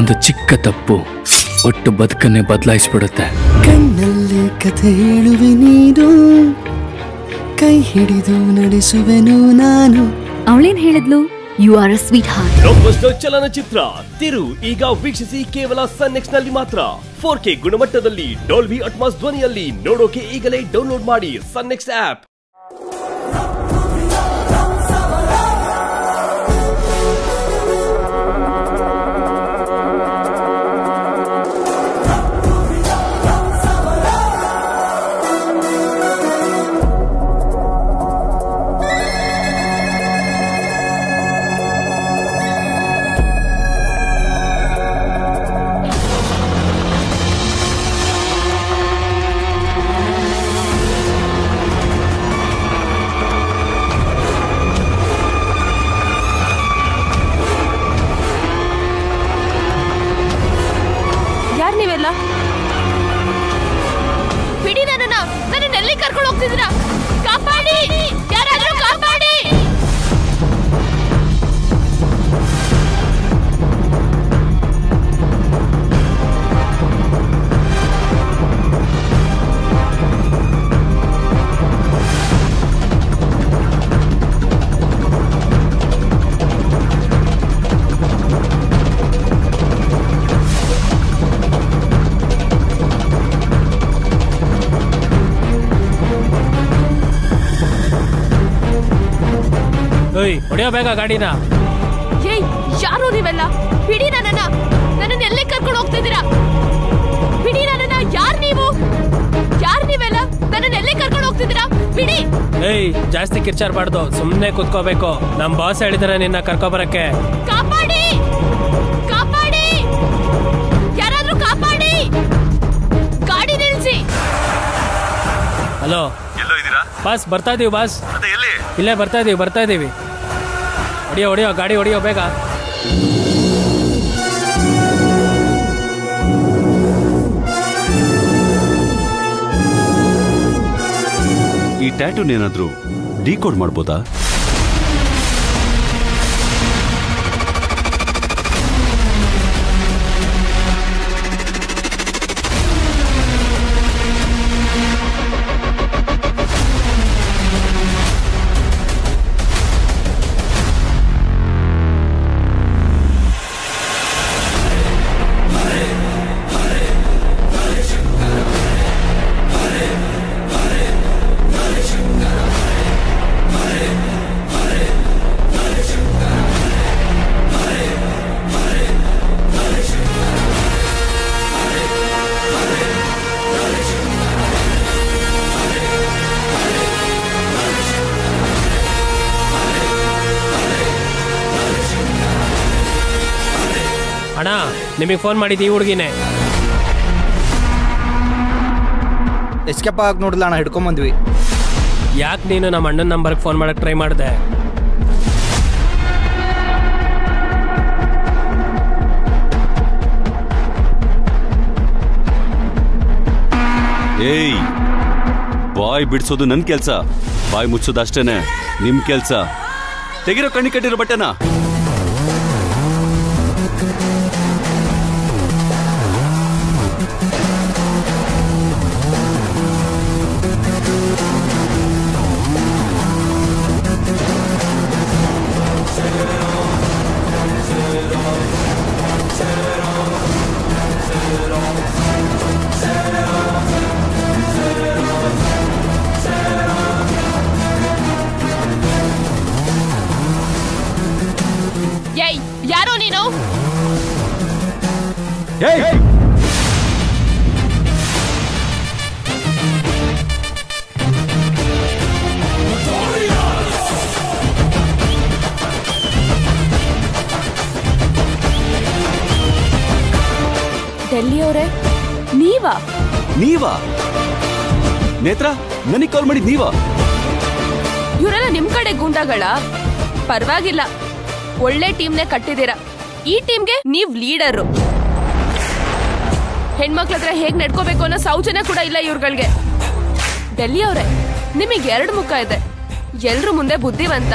ಒಂದು ಚಿಕ್ಕ ತಪ್ಪು ಒಟ್ಟು ಬದುಕನ್ನೇ ಬದಲಾಯಿಸಿಬಿಡುತ್ತೆ. ಕಣ್ಣಲ್ಲಿ ಕಥೆ ಹೇಳುವೆ ನೀನು, ಕೈ ಹಿಡಿದು ನಡೆಸುವೆನು ನಾನು. ಅವಳೇನ್ ಹೇಳಿದ್ಲು? You are a sweetheart. Blockbuster ಚಲನಚಿತ್ರ ತಿರು ಈಗ ವೀಕ್ಷಿಸಿ ಕೇವಲ ಸನ್ ನೆಕ್ಸ್ಟ್ ನಲ್ಲಿ ಮಾತ್ರ. 4K ಗುಣಮಟ್ಟದಲ್ಲಿ ಡಾಲ್ಬಿ ಅಟ್ಮಾಸ್ ಧ್ವನಿಯಲ್ಲಿ ನೋಡೋಕೆ ಈಗಲೇ ಡೌನ್ಲೋಡ್ ಮಾಡಿ ಸನ್ ನೆಕ್ಸ್ಟ್ ಆಪ್. ಬೇಗ ಗಾಡಿನ ಯಾರು ನೀವೆಲ್ಲ? ಬಿಡಿ ನನ್ನ, ನನ್ನನ್ನ ಎಲ್ಲಿ ಕರ್ಕೊಂಡು ಹೋಗ್ತಿದ್ದೀರಾ? ಬಿಡಿ ನನ್ನ, ಯಾರು ನೀವು? ಯಾರು ನೀವೆಲ್ಲ? ನನ್ನನ್ನ ಎಲ್ಲಿ ಕರ್ಕೊಂಡು ಹೋಗ್ತಿದ್ದೀರಾ? ಬಿಡಿ. ಏಯ್, ಜಾಸ್ತಿ ಕಿರ್ಚಾರ್ ಬಾರ್ದು, ಸುಮ್ಮನೆ ಕೂತ್ಕೋಬೇಕು. ನಮ್ ಬಾಸ್ ಹೇಳಿದಾರೆ ನಿನ್ನ ಕರ್ಕೊಬರಕ್ಕೆ. ಕಾಪಾಡಿ, ಕಾಪಾಡಿ, ಯಾರಾದ್ರೂ ಕಾಪಾಡಿ, ಗಾಡಿ ನಿಲ್ಸಿ. ಹಲೋ, ಎಲ್ಲೋ ಇದ್ದೀರಾ? ಬಾಸ್ ಬರ್ತಾ ಇದೀವಿ ಬಾಸ್. ಇಲ್ಲೇ ಬರ್ತಾ ಇದೀವಿ. ಹೊಡಿಯೋ ಗಾಡಿ ಹೊಡಿಯೋ ಬೇಗ. ಈ ಟ್ಯಾಟೂನ್ ಏನಾದ್ರೂ ಡಿಕೋಡ್ ಮಾಡ್ಬೋದಾ? ಅಣ್ಣ, ನಿಮಗೆ ಫೋನ್ ಮಾಡಿದ್ದು ಈ ಹುಡುಗಿನೇ. ಎಸ್ಕೇಪ್ ಆಗಿ ನೋಡಿಲ್ಲ ಅಣ್ಣ, ಹಿಡ್ಕೊಂಬಂದ್ವಿ. ಯಾಕೆ ನೀನು ನಮ್ಮ ಅಣ್ಣನ ನಂಬರ್ಗೆ ಫೋನ್ ಮಾಡಕ್ಕೆ ಟ್ರೈ ಮಾಡಿದೆ? ಏಯ್, ಬಾಯ್ ಬಿಡಿಸೋದು ನನ್ನ ಕೆಲಸ, ಬಾಯ್ ಮುಚ್ಚೋದು ಅಷ್ಟೇನೆ ನಿಮ್ಮ ಕೆಲಸ. ತೆಗಿರೋ ಕಣ್ಣಿ ಕಟ್ಟಿರೋ ಬಟ್ಟೆನ. ಡೆಲ್ಲಿಯವರೇ ನೀವಾ? ನೀವಾ ನೇತ್ರ? ನನಗೆ ಕಾಲ್ ಮಾಡಿದ್ ನೀವಾ? ಇವರೆಲ್ಲ ನಿಮ್ ಕಡೆ ಗೂಂಡಾಗಳ? ಪರವಾಗಿಲ್ಲ, ಒಳ್ಳೆ ಟೀಮ್ನೇ ಕಟ್ಟಿದ್ದೀರಾ. ಈ ಟೀಮ್ಗೆ ನೀವ್ ಲೀಡರು. ಹೆಣ್ಮಕ್ಳ ಹತ್ರ ಹೇಗ್ ನಡ್ಕೋಬೇಕು ಅನ್ನೋ ಸೌಜನ್ಯ ಕೂಡ ಇಲ್ಲ ಇವ್ರುಗಳಿಗೆ. ಡೆಲ್ಲಿಯವರೇ, ನಿಮಗೆ ಎರಡು ಮುಖ ಇದೆ. ಎಲ್ರು ಮುಂದೆ ಬುದ್ಧಿವಂತ,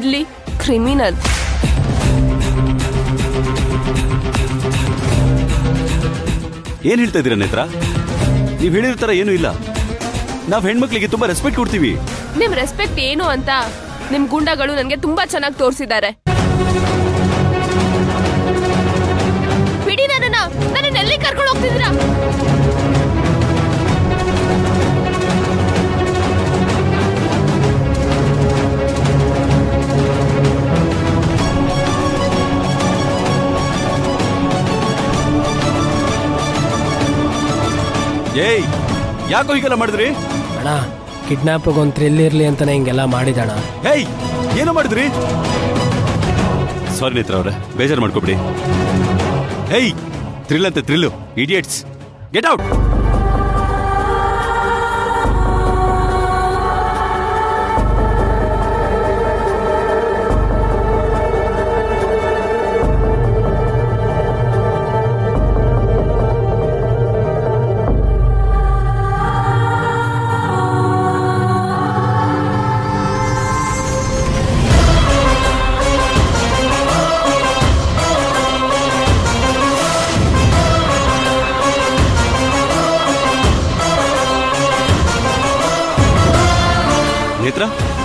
ಇಲ್ಲಿ ಕ್ರಿಮಿನಲ್. ಏನ್ ಹೇಳ್ತಾ ಇದೀರಾ ನೇತ್ರ? ನೀವ್ ಹೇಳಿರ್ತಾರ ಏನು ಇಲ್ಲ, ನಾವ್ ಹೆಣ್ಮಕ್ಳಿಗೆ ತುಂಬಾ ರೆಸ್ಪೆಕ್ಟ್ ಕೊಡ್ತೀವಿ. ನಿಮ್ ರೆಸ್ಪೆಕ್ಟ್ ಏನು ಅಂತ ನಿಮ್ ಗುಂಡಗಳು ನನ್ಗೆ ತುಂಬಾ ಚೆನ್ನಾಗಿ ತೋರಿಸಿದ್ದಾರೆ. ಬಿಡಿ ನನ್ನ, ನನ್ನ ಎಲ್ಲಿ ಕರ್ಕೊಂಡು ಹೋಗ್ತಿದ್ದೀರಾ? ಏಯ್, ಯಾಕೋ ಹೀಗೆಲ್ಲ ಮಾಡಿದ್ರಿ ಅಣ್ಣ? ಕಿಡ್ನಾಪ್ಗೆ ಒಂದು ಥ್ರಿಲ್ ಇರಲಿ ಅಂತಾನೆ ಹಿಂಗೆಲ್ಲ ಮಾಡಿದಣ. ಏಯ್, ಏನು ಮಾಡಿದ್ರಿ? ಸಾರಿ ನೇತ್ರ ಅವ್ರೆ, ಬೇಜಾರು ಮಾಡ್ಕೊಬಿಡಿ. ಏಯ್, ಥ್ರಿಲ್ ಅಂತೆ ಥ್ರಿಲ್ಲು, ಇಡಿಯಟ್ಸ್, ಗೆಟ್ ಔಟ್.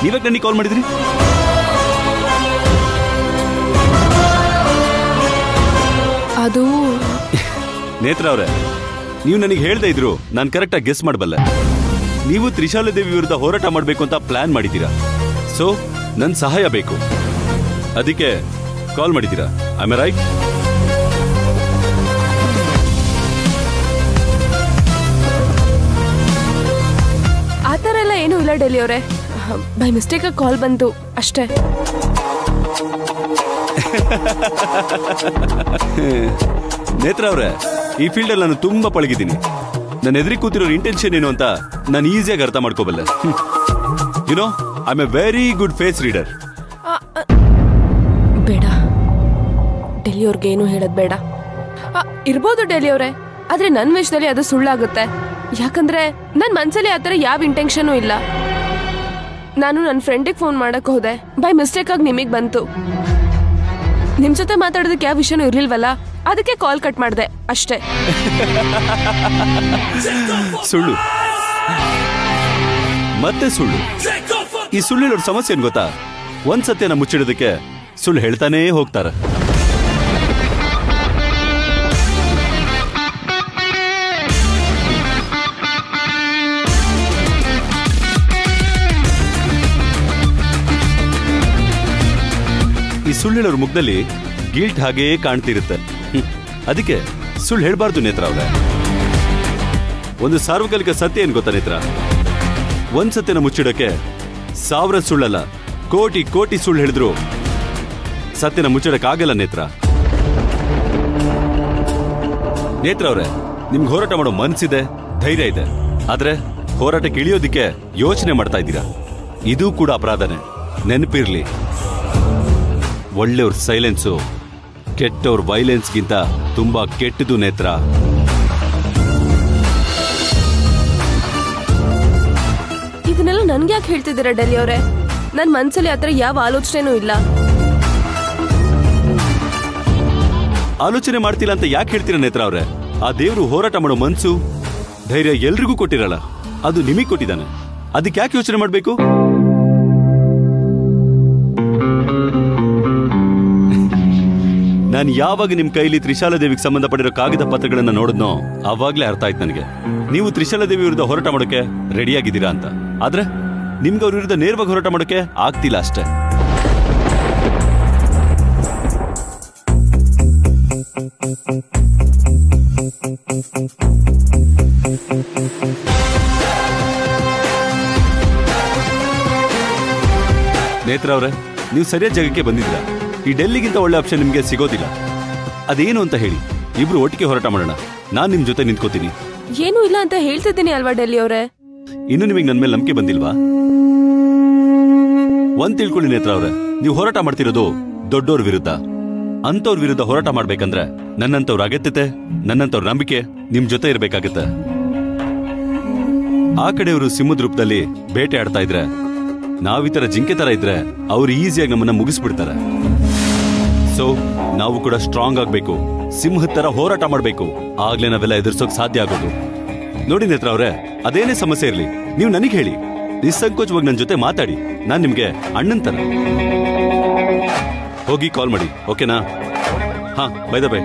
ನೀವಾಗ ನನಗೆ ಕಾಲ್ ಮಾಡಿದ್ರಿ? ಅದು ನೇತ್ರ ಅವರೇ, ನೀವು ನನಗೆ ಹೇಳ್ತಾ ಇದ್ರು, ನಾನು ಕರೆಕ್ಟಾಗಿ ಗೆಸ್ ಮಾಡಬಲ್ಲ. ನೀವು ತ್ರಿಶಾಲ ದೇವಿ ವಿರುದ್ಧ ಹೋರಾಟ ಮಾಡಬೇಕು ಅಂತ ಪ್ಲಾನ್ ಮಾಡಿದ್ದೀರಾ. ಸೊ ನನ್ನ ಸಹಾಯ ಬೇಕು, ಅದಕ್ಕೆ ಕಾಲ್ ಮಾಡಿದ್ದೀರಾ. I am right? ಆ ಥರ ಎಲ್ಲ ಏನೂ ಇಲ್ಲ ಡೆಲ್ಲಿ ಅವರೇ, ಬೈ ಮಿಸ್ಟೇಕ್ ಕಾಲ್ ಬಂತು ಅಷ್ಟೇ. ನೇತ್ರ ಅವ್ರೆ, ಈ ಫೀಲ್ಡ್ ಅಲ್ಲಿ ನಾನು ತುಂಬಾ ಪಳಗಿದ್ದೀನಿ. ನನ್ನ ಎದುರಿ ಕೂತಿರೋ ಇಂಟೆನ್ಷನ್ ಏನು ಅಂತ ನಾನು ಈಸಿಯಾಗಿ ಅರ್ಥ ಮಾಡ್ಕೋಬಲ್ಲೆ. You know, I am a very good face reader. ಬೇಡ ಡೆಲ್ಲಿ ಅವ್ರಿಗೆ ಏನು ಹೇಳೋದು ಬೇಡ. ಇರ್ಬೋದು ಡೆಲ್ಲಿ ಅವ್ರೆ, ಆದ್ರೆ ನನ್ನ ವಿಷಯದಲ್ಲಿ ಅದು ಸುಳ್ಳಾಗುತ್ತೆ. ಯಾಕಂದ್ರೆ ನನ್ನ ಮನಸ್ಸಲ್ಲಿ ಆತರ ಯಾವ ಇಂಟೆನ್ಷನು ಇಲ್ಲ. ನಾನು ನನ್ನ ಫ್ರೆಂಡಿಗೆ ಫೋನ್ ಮಾಡಕ್ ಹೋದೆ, ಬೈ ಮಿಸ್ಟೇಕ್ ಆಗಿ ನಿಮಗ್ ಬಂತು. ನಿಮ್ ಜೊತೆ ಮಾತಾಡೋದಕ್ಕೆ ಯಾವ ವಿಷಯನೂ ಇರ್ಲಿಲ್ವಲ್ಲ, ಅದಕ್ಕೆ ಕಾಲ್ ಕಟ್ ಮಾಡಿದೆ ಅಷ್ಟೇ. ಸುಳ್ಳು ಮತ್ತೆ ಸುಳ್ಳು. ಈ ಸುಳ್ಳಿನ ಸಮಸ್ಯೆ ಏನ್ ಗೊತ್ತಾ? ಒಂದ್ ಸತ್ಯನ ಮುಚ್ಚಿಡೋದಕ್ಕೆ ಸುಳ್ಳು ಹೇಳ್ತಾನೇ ಹೋಗ್ತಾರೆ. ಈ ಸುಳ್ಳಿನವ್ರ ಮುಖದಲ್ಲಿ ಗಿಲ್ಟ್ ಹಾಗೇ ಕಾಣ್ತಿರುತ್ತೆ. ಅದಕ್ಕೆ ಸುಳ್ಳು ಹೇಳಬಾರ್ದು ನೇತ್ರ ಅವರೇ. ಒಂದು ಸಾರ್ವಕಾಲಿಕ ಸತ್ಯ ಏನು ಗೊತ್ತಾ ನೇತ್ರ? ಒಂದು ಸತ್ಯನ ಮುಚ್ಚಿಡೋಕ್ಕೆ 1000 ಸುಳ್ಳಲ್ಲ, ಕೋಟಿ ಕೋಟಿ ಸುಳ್ಳು ಹೇಳಿದ್ರು ಸತ್ಯನ ಮುಚ್ಚಿಡೋಕ್ಕಾಗಲ್ಲ ನೇತ್ರ. ನೇತ್ರ ಅವರೇ, ನಿಮ್ಗೆ ಹೋರಾಟ ಮಾಡೋ ಮನಸ್ಸಿದೆ, ಧೈರ್ಯ ಇದೆ, ಆದರೆ ಹೋರಾಟಕ್ಕೆ ಇಳಿಯೋದಕ್ಕೆ ಯೋಚನೆ ಮಾಡ್ತಾ ಇದ್ದೀರಾ. ಇದೂ ಕೂಡ ಅಪರಾಧನೇ, ನೆನಪಿರಲಿ. ಒಳ್ಳೆಯವ್ರ ಸೈಲೆನ್ಸು ಕೆಟ್ಟವ್ರ ವೈಲೆನ್ಸ್ಗಿಂತ ತುಂಬಾ ಕೆಟ್ಟದು ನೇತ್ರ. ಇದನ್ನೆಲ್ಲ ನನ್ಗೆ ಯಾಕೆ ಹೇಳ್ತಿದ್ದೀರಾ ಡೆಲ್ಲಿ ಅವರೇ? ನನ್ನ ಮನಸ್ಸಲ್ಲಿ ಆತರ ಯಾವ ಆಲೋಚನೆನೂ ಇಲ್ಲ. ಆಲೋಚನೆ ಮಾಡ್ತಿಲ್ಲ ಅಂತ ಯಾಕೆ ಹೇಳ್ತೀರಾ ನೇತ್ರ ಅವರೇ? ಆ ದೇವರು ಹೋರಾಟ ಮಾಡೋ ಮನ್ಸು, ಧೈರ್ಯ ಎಲ್ರಿಗೂ ಕೊಟ್ಟಿರಲ್ಲ, ಅದು ನಿಮಗ್ ಕೊಟ್ಟಿದ್ದಾನೆ. ಅದಕ್ಕೆ ಯಾಕೆ ಯೋಚನೆ ಮಾಡಬೇಕು? ನಾನು ಯಾವಾಗ ನಿಮ್ ಕೈಲಿ ತ್ರಿಶಾಲ ದೇವಿಗೆ ಸಂಬಂಧಪಟ್ಟಿರೋ ಕಾಗದ ಪತ್ರಗಳನ್ನ ನೋಡಿದ್ನೋ ಅವಾಗ್ಲೇ ಅರ್ಥ ಆಯ್ತು ನನಗೆ, ನೀವು ತ್ರಿಶಾಲ ದೇವಿ ವಿರುದ್ಧ ಹೋರಾಟ ಮಾಡೋಕೆ ರೆಡಿಯಾಗಿದ್ದೀರಾ ಅಂತ. ಆದ್ರೆ ನಿಮ್ಗೆ ಅವ್ರ ವಿರುದ್ಧ ನೇರವಾಗಿ ಹೋರಾಟ ಮಾಡೋಕೆ ಆಗ್ತಿಲ್ಲ ಅಷ್ಟೇ. ನೇತ್ರ ಅವ್ರೆ, ನೀವು ಸರಿಯಾದ ಜಾಗಕ್ಕೆ ಬಂದಿದ್ದೀರಾ. ಈ ಡೆಲ್ಲಿಗಿಂತ ಒಳ್ಳೆ ಆಪ್ಷನ್ ನಿಮಗೆ ಸಿಗೋದಿಲ್ಲ. ಅದೇನು ಅಂತ ಹೇಳಿ, ಇಬ್ರು ಒಟ್ಟಿಗೆ ಹೋರಾಟ ಮಾಡೋಣ. ನಾನು ನಿಮ್ ಜೊತೆ ನಿಂತ್ಕೋತೀನಿ. ಏನು ಇಲ್ಲ ಅಂತ ಹೇಳ್ತಿದ್ದೀನಿ ಅಲ್ವಾ ಡೆಲ್ಲಿ ಅವರೇ? ಇನ್ನು ನಿಮಗೆ ನನ್ನ ಮೇಲೆ ನಂಬಿಕೆ ಬಂದಿಲ್ವಾ? ಒಂದ್ ತಿಳ್ಕೊಳ್ಳಿ ನೇತ್ರ ಅವ್ರೆ, ನೀವು ಹೋರಾಟ ಮಾಡ್ತಿರೋದು ದೊಡ್ಡೋರ್ ವಿರುದ್ಧ. ಅಂತವ್ರ ವಿರುದ್ಧ ಹೋರಾಟ ಮಾಡ್ಬೇಕಂದ್ರೆ ನನ್ನಂತವ್ರ ಅಗತ್ಯತೆ, ನನ್ನಂತವ್ರ ನಂಬಿಕೆ ನಿಮ್ ಜೊತೆ ಇರ್ಬೇಕಾಗತ್ತೆ. ಆ ಕಡೆಯವರು ಸಿಂಹದ ರೂಪದಲ್ಲಿ ಬೇಟೆ ಆಡ್ತಾ ಇದ್ರೆ, ನಾವಿತರ ಜಿಂಕೆ ತರ ಇದ್ರೆ ಅವ್ರು ಈಸಿಯಾಗಿ ನಮ್ಮನ್ನ ಮುಗಿಸ್ಬಿಡ್ತಾರೆ. So ನಾವು ಕೂಡ ಸ್ಟ್ರಾಂಗ್ ಆಗಬೇಕು, ಸಿಂಹದ ತರ ಹೋರಾಟ ಮಾಡಬೇಕು. ಆಗ್ಲೇ ನಾವೆಲ್ಲ ಎದುರಿಸೋಕೆ ಸಾಧ್ಯ ಆಗೋದು. ನೋಡಿ ನೇತ್ರ ಅವರೇ, ಅದೇನೇ ಸಮಸ್ಯೆ ಇರಲಿ ನೀವು ನನಗೆ ಹೇಳಿ, ನಿಸ್ಸಂಕೋಚವಾಗಿ ನನ್ನ ಜೊತೆ ಮಾತಾಡಿ. ನಾನು ನಿಮಗೆ ಅಣ್ಣನ ತರ. ಹೋಗಿ ಕಾಲ್ ಮಾಡಿ, ಓಕೆನಾ? ಹಾ, ಬೈ ದ ಬೈ.